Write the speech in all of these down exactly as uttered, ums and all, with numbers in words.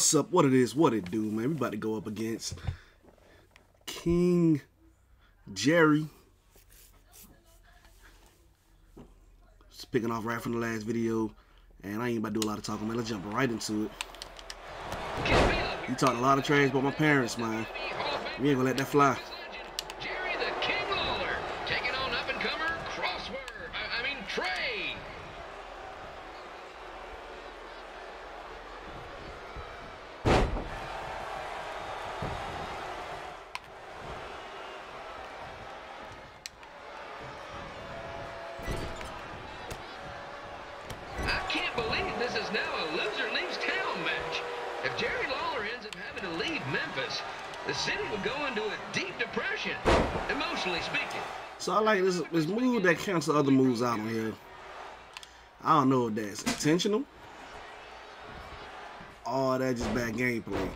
What's up? What it is? What it do, man? We about to go up against King Jerry. Just picking off right from the last video, and I ain't about to do a lot of talking, man. Let's jump right into it. You talking a lot of trash about my parents, man. We ain't gonna let that fly. Jerry the King Lawler taking on up and comer Crossword. I, I mean Trey. Memphis, the city will go into a deep depression, emotionally speaking. So I like this, this move that cancels other moves out on here. I don't know if that's intentional. Or that's just bad gameplay.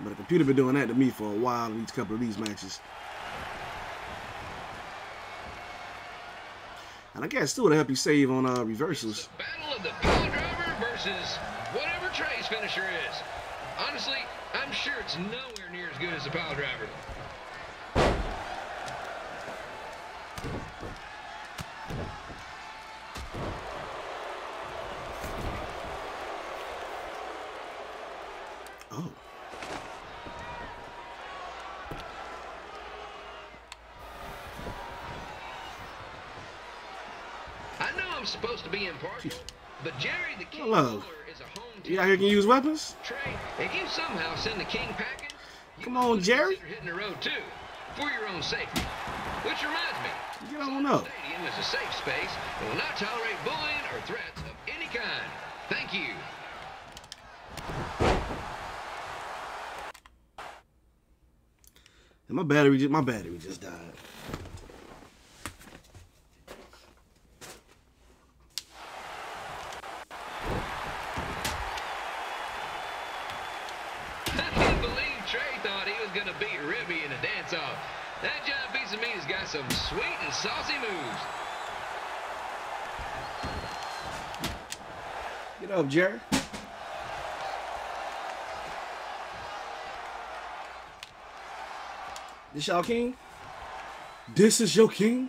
But the computer been doing that to me for a while in each couple of these matches. And I guess too to help you save on uh, reversals. The battle of the power driver versus whatever Trey's finisher is. Honestly, I'm sure it's nowhere near as good as the pile driver. Oh. I know I'm supposed to be impartial, but Jerry the King Lawler is a home. You out here can use weapons? Trey, if you somehow send the king packing, come on, Jerry. Hitting the road too, for your own safety. Which reminds me, you don't know. Stadium is a safe space and will not tolerate bullying or threats of any kind. Thank you. And my battery just my battery just died. Gonna beat Ribby in a dance-off. That John piece of meat has got some sweet and saucy moves. Get up, Jerry. This y'all king? This is your king?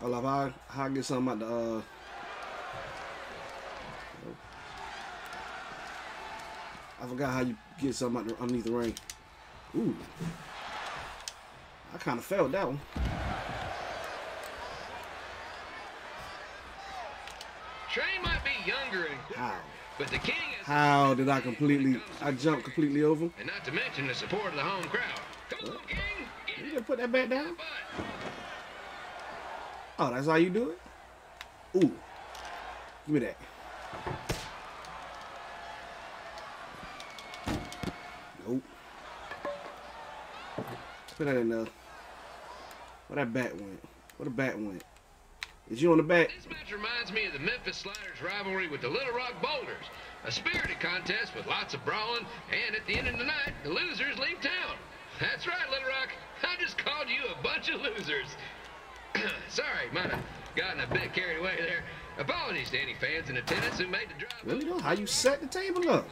I love how, how I get something out the, uh... I forgot how you get something out the, underneath the ring. Ooh. I kind of felt that one. Trey might be younger and quicker, but the king is... How did I completely... I jumped completely over him? And not to mention the support of the home crowd. Come on, king! You gonna put that back down? Oh, that's how you do it? Ooh. Give me that. Nope. Put that in there. Where that bat went? Where the bat went? Is you on the back? This match reminds me of the Memphis Sliders rivalry with the Little Rock Boulders. A spirited contest with lots of brawling, and at the end of the night, the losers leave town. That's right, Little Rock. I just called you a bunch of losers. Sorry, might have gotten a bit carried away there. Apologies to any fans in attendance who made the drive. Really know how you set the table up.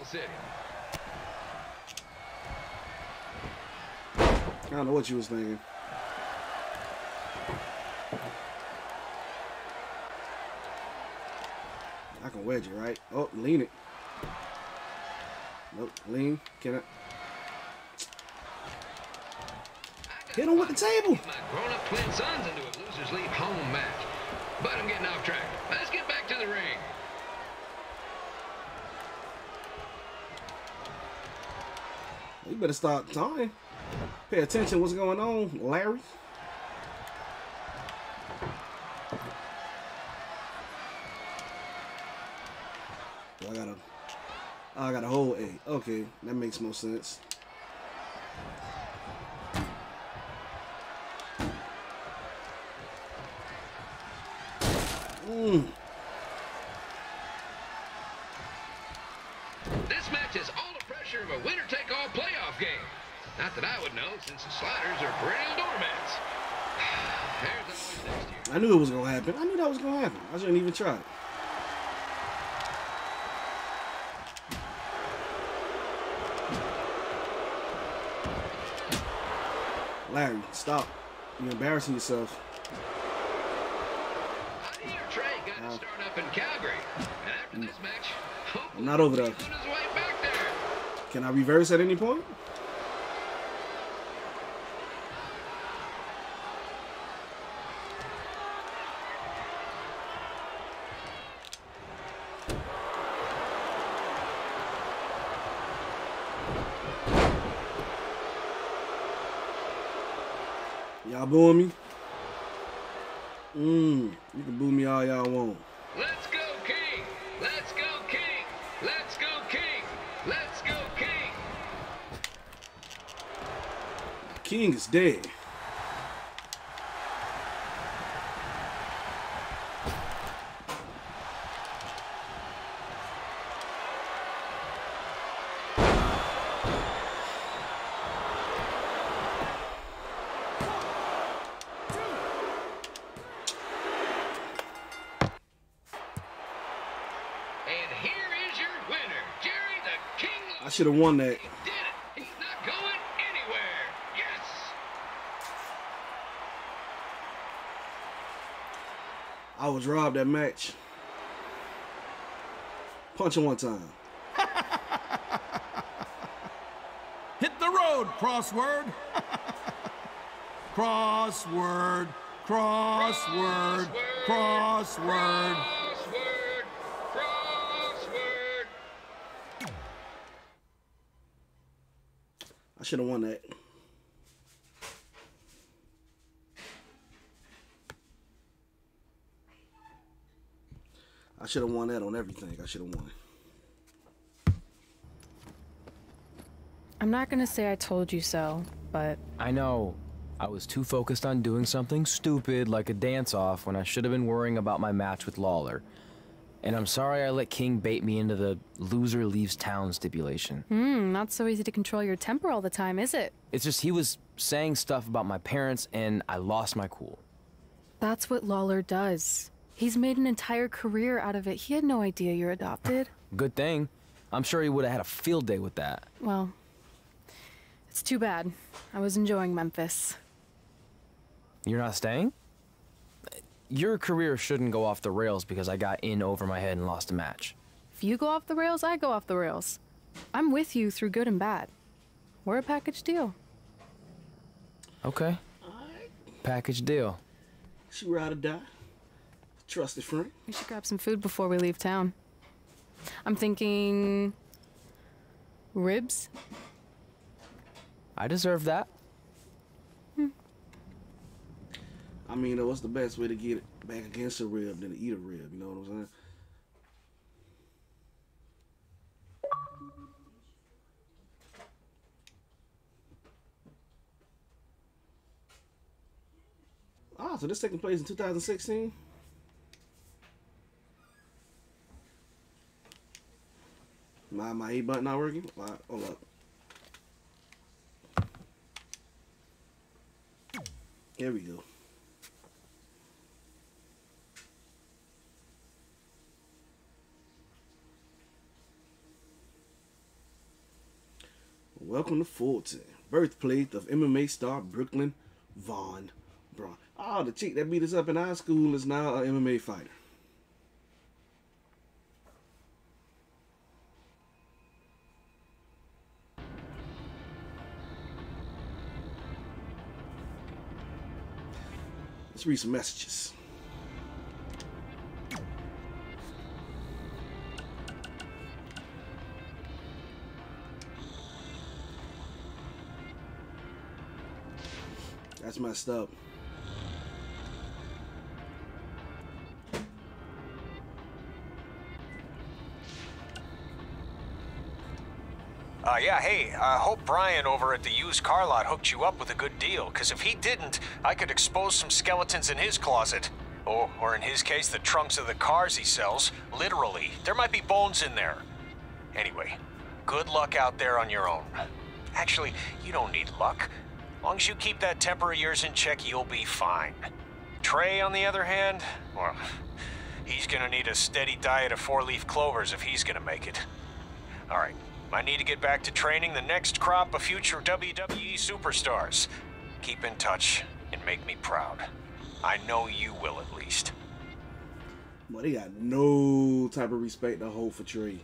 I don't know what you was thinking. I can wedge it, right? Oh, lean it. Nope, lean. Can I? Hit him with the table. My grown-up twin sons into a losers leave home match. But I'm getting off track. Let's get back to the ring. You better stop talking. Pay attention. What's going on, Larry? I got a. I got a whole eight. Okay, that makes more sense. Mm. This match has all the pressure of a winner-take-all playoff game. Not that I would know, since the Sliders are perennial doormats. There's always next year. I knew it was going to happen. I knew that was going to happen. I shouldn't even try. Larry, stop. You're embarrassing yourself. I knew your train got uh, to start up in Calgary. And after this match, I'm not over there. Can I reverse at any point? Y'all booing me? Mmm, you can boo me all y'all want. Let's go, King! Let's go, King! Let's go, King! Let's go, King! The King is dead. I should have won that. He did it. He's not going anywhere. Yes. I was robbed that match. Punch him one time. Hit the road, crossword. Crossword. Crossword. Crossword. Crossword. Crossword. I should have won that. I should have won that on everything. I should have won. I'm not gonna say I told you so, but... I know. I was too focused on doing something stupid like a dance-off when I should have been worrying about my match with Lawler. And I'm sorry I let King bait me into the loser leaves town stipulation. Hmm, not so easy to control your temper all the time, is it? It's just he was saying stuff about my parents and I lost my cool. That's what Lawler does. He's made an entire career out of it. He had no idea you're adopted. Good thing. I'm sure he would have had a field day with that. Well, it's too bad. I was enjoying Memphis. You're not staying? Your career shouldn't go off the rails because I got in over my head and lost a match. If you go off the rails, I go off the rails. I'm with you through good and bad. We're a package deal. Okay. Package deal. She ride or die. Trusted friend. We should grab some food before we leave town. I'm thinking... ribs? I deserve that. I mean, what's the best way to get it back against a rib than to eat a rib? You know what I'm saying? Ah, so this taking place in two thousand sixteen? My my E button not working? My, hold up. Here we go. Welcome to Fulton, birthplace of M M A star Brooklyn Vaughn Braun. Ah, oh, the chick that beat us up in high school is now an M M A fighter. Let's read some messages. That's messed up. Uh, yeah, hey, I hope Brian over at the used car lot hooked you up with a good deal, because if he didn't, I could expose some skeletons in his closet. Or, or in his case, the trunks of the cars he sells. Literally. There might be bones in there. Anyway, Good luck out there on your own. Actually, you don't need luck. Long as you keep that temper of yours in check, you'll be fine. Trey, on the other hand, well, he's gonna need a steady diet of four-leaf clovers if he's gonna make it. All right, I need to get back to training the next crop of future W W E superstars. Keep in touch and make me proud. I know you will, at least. Boy, they got no type of respect to hold for Trey.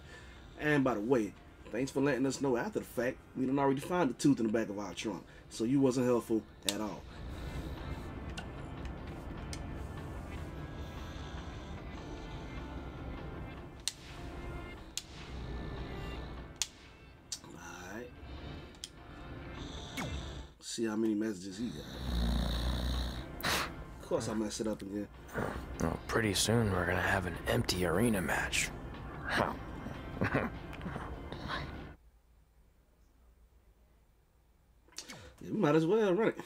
And by the way, thanks for letting us know after the fact we done already find the tooth in the back of our trunk, so you wasn't helpful at all. Alright. See how many messages he got. Of course I messed it up again. Well, pretty soon we're gonna have an empty arena match. Huh. You might as well run it.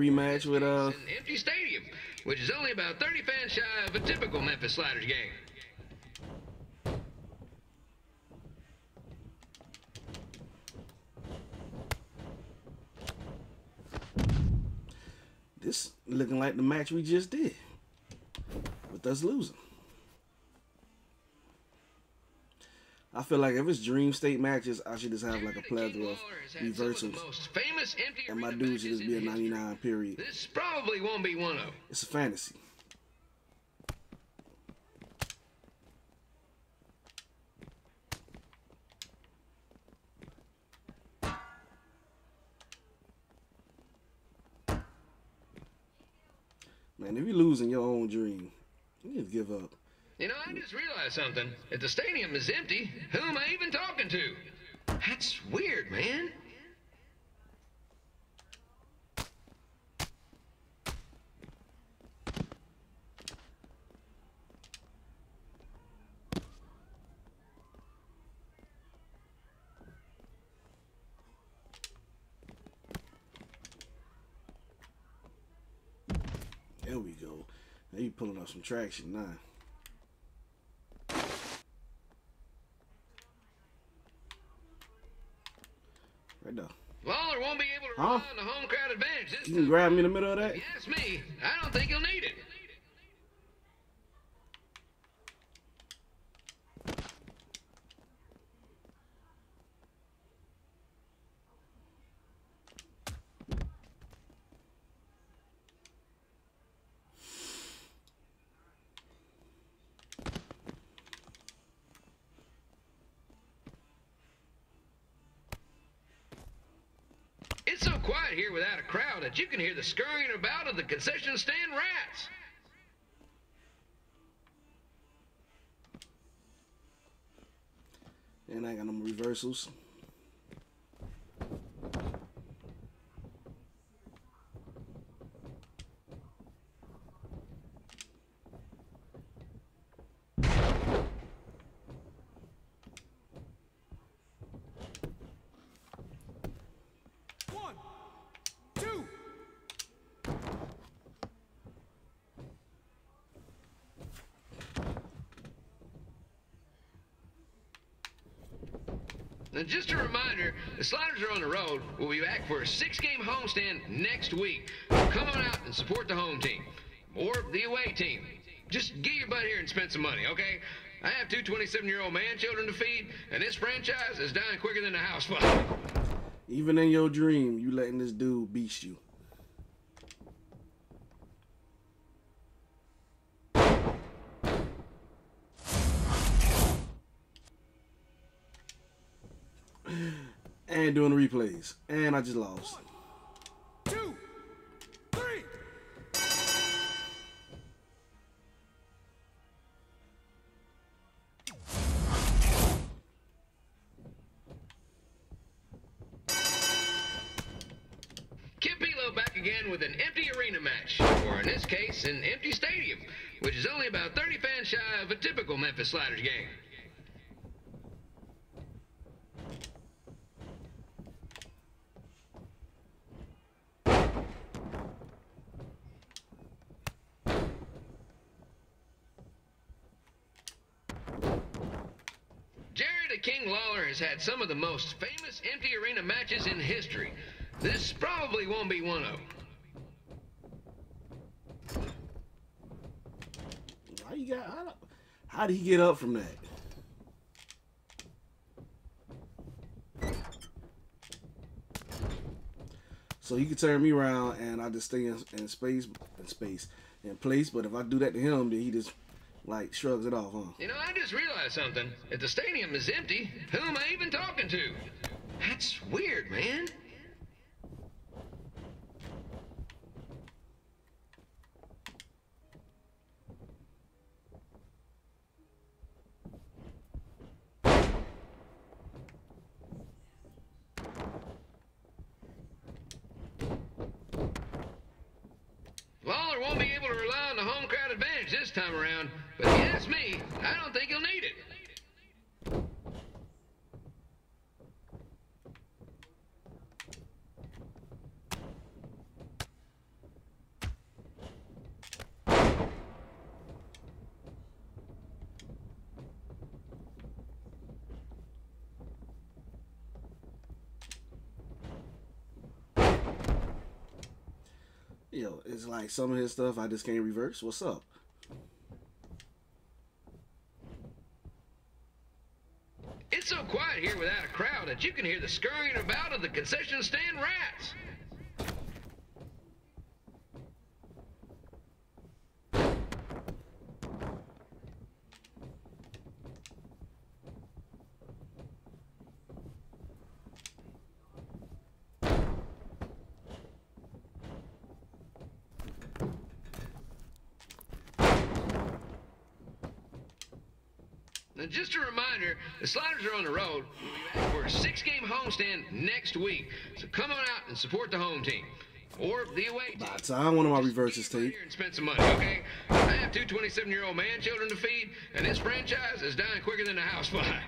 Rematch with uh, an empty stadium, which is only about thirty fans shy of a typical Memphis Sliders game. This looking like the match we just did with us losing. I feel like if it's dream state matches, I should just have like a plethora of reversals, and my dude should just be a ninety-nine period. This probably won't be one of them. It's a fantasy. Man, if you're losing your own dream, you just give up. You know, I just realized something. If the stadium is empty, who am I even talking to? That's weird, man. There we go. Now you're pulling up some traction now. Lawler won't be able to run huh? on the home crowd advantage. This you can grab me in the middle of that? Yes, me. I don't think he'll need it. Quiet here without a crowd that you can hear the scurrying about of the concession stand rats. And I got them reversals. And just a reminder, the Sliders are on the road. We'll be back for a six-game homestand next week. Come on out and support the home team or the away team. Just get your butt here and spend some money, okay? I have two twenty-seven-year-old man-children to feed, and this franchise is dying quicker than a house fire. Even in your dream, you letting this dude beast you. And doing the replays, and I just lost. One, two, three. again with an empty arena match, or in this case, an empty stadium, which is only about thirty fans shy of a typical Memphis Sliders game. King Lawler has had some of the most famous empty arena matches in history. This probably won't be one of them. How you got? How, how did he get up from that? So he could turn me around, and I just stay in, in space, in space, in place. But if I do that to him, then he just. Like, shrugs it off, huh? You know, I just realized something. If the stadium is empty, who am I even talking to? That's weird, man. Lawler won't be able to rely on the home crowd advantage this time around. But if you ask me, I don't think you'll need it. Yo, it's like some of his stuff I just can't reverse. What's up? It's so quiet here without a crowd that you can hear the scurrying about of the concession stand rats. Now, just a reminder, the Sliders are on the road. We'll be back for a six-game homestand next week, so come on out and support the home team or the away team. By the time one of my reverses tape. And spend some money, okay? I have two twenty-seven-year-old man children to feed, and this franchise is dying quicker than a house fly.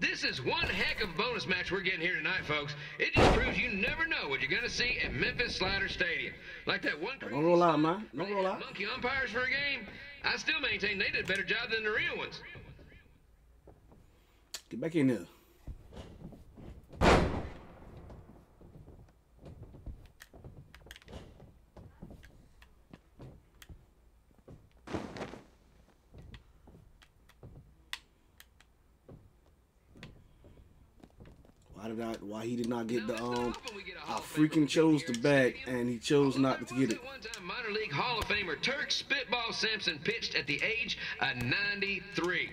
This is one heck of a bonus match we're getting here tonight, folks. It just proves you never know what you're going to see at Memphis Slider Stadium. Like that one crazy roll out, man. Don't roll out. Monkey umpires for a game. I still maintain they did a better job than the real ones. Get back in there. Not, why he did not get now, the um get I freaking chose the bag and he chose not to get it. One time minor league Hall of Famer Turk Spitball Simpson pitched at the age of ninety-three.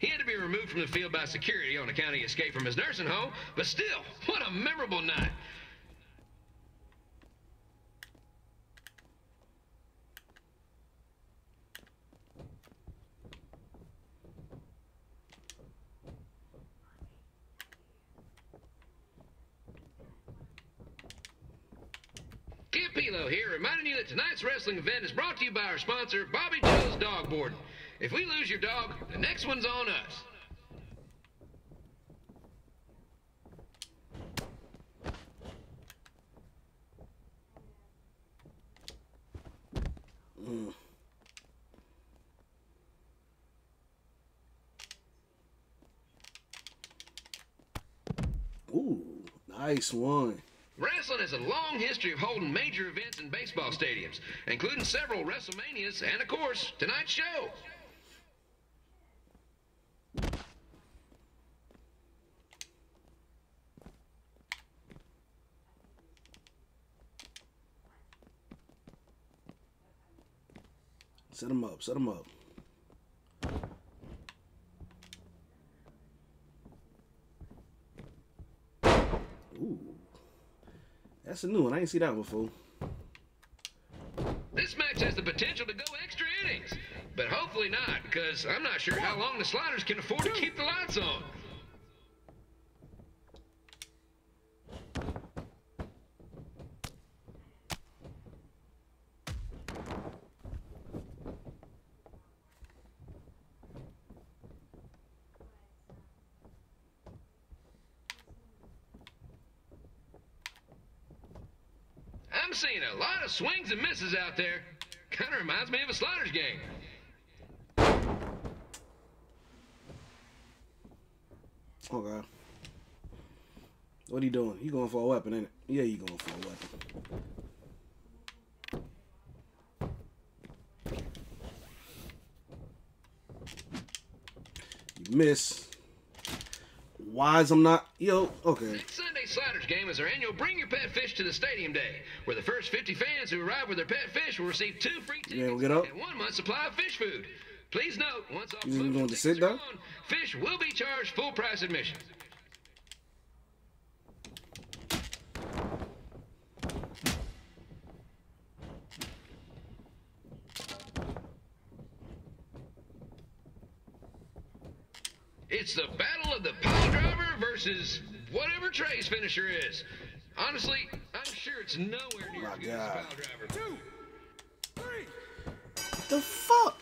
He had to be removed from the field by security on account of escape from his nursing home, but still, what a memorable night. Kip Pilo here, reminding you that tonight's wrestling event is brought to you by our sponsor, Bobby Joe's Dog Board. If we lose your dog, the next one's on us. Mm. Ooh, nice one. Wrestling has a long history of holding major events in baseball stadiums, including several WrestleManias and, of course, tonight's show. Set them up, set them up. Ooh. That's a new one. I ain't seen that before. This this match has the potential to go extra innings. But hopefully not, because I'm not sure how long the Sliders can afford to keep the lights on. I'm seeing a lot of swings and misses out there. Kind of reminds me of a Sliders game. Oh, God. What are you doing? You going for a weapon, ain't it? Yeah, you going for a weapon. You miss. Why is I'm not? Yo, okay. Next Sunday Sliders game is our annual Bring Your Pet Fish to the Stadium Day, where the first fifty fans who arrive with their pet fish will receive two free tickets yeah, and one month supply of fish food. Please note, once all food going to sit down, fish will be charged full price admission. It's the battle of the pile driver versus whatever Trey's finisher is. Honestly, I'm sure it's nowhere near oh as good God. as the pile driver. Two, three. What the fuck?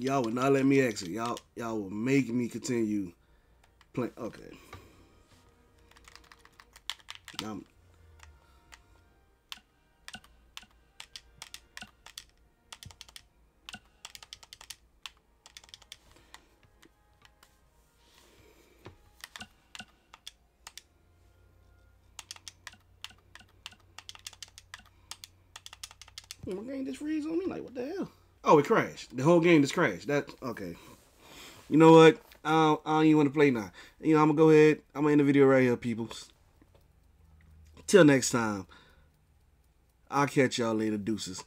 Y'all would not let me exit. Y'all, y'all will make me continue playing. Okay. Um. My game just freeze on me. Like, what the hell? Oh, it crashed. The whole game just crashed. That's okay. You know what? I don't, I don't even want to play now. You know, I'm gonna go ahead. I'm gonna end the video right here, people. Till next time, I'll catch y'all later. Deuces.